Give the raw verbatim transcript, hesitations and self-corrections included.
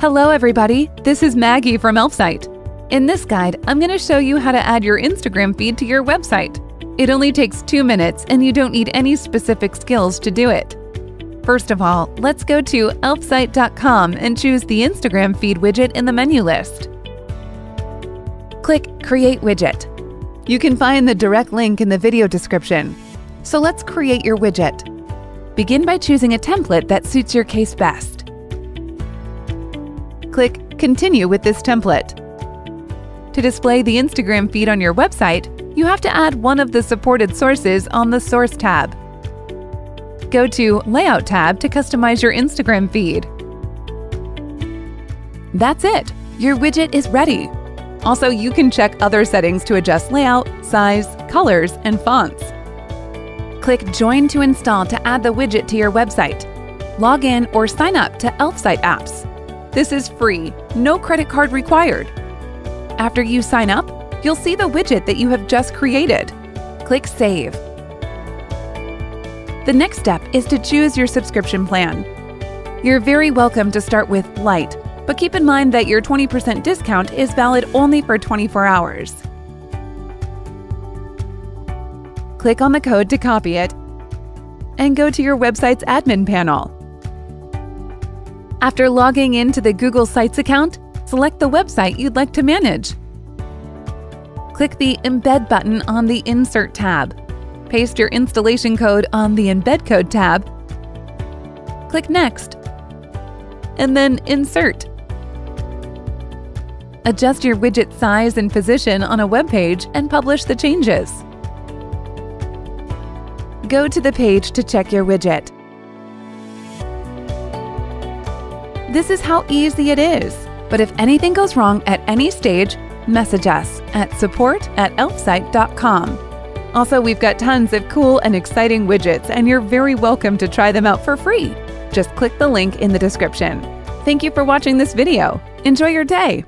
Hello everybody, this is Maggie from Elfsight. In this guide, I'm going to show you how to add your Instagram feed to your website. It only takes two minutes and you don't need any specific skills to do it. First of all, let's go to elfsight dot com and choose the Instagram feed widget in the menu list. Click Create Widget. You can find the direct link in the video description. So let's create your widget. Begin by choosing a template that suits your case best. Click Continue with this template. To display the Instagram feed on your website, you have to add one of the supported sources on the Source tab. Go to Layout tab to customize your Instagram feed. That's it! Your widget is ready! Also, you can check other settings to adjust layout, size, colors, and fonts. Click Join to install to add the widget to your website. Log in or sign up to Elfsight apps. This is free, no credit card required. After you sign up, you'll see the widget that you have just created. Click Save. The next step is to choose your subscription plan. You're very welcome to start with Light, but keep in mind that your twenty percent discount is valid only for twenty-four hours. Click on the code to copy it and go to your website's admin panel. After logging into the Google Sites account, select the website you'd like to manage. Click the Embed button on the Insert tab. Paste your installation code on the Embed Code tab. Click Next, and then Insert. Adjust your widget size and position on a web page and publish the changes. Go to the page to check your widget. This is how easy it is. But if anything goes wrong at any stage, message us at support at elfsight dot com. Also, we've got tons of cool and exciting widgets, and you're very welcome to try them out for free. Just click the link in the description. Thank you for watching this video. Enjoy your day!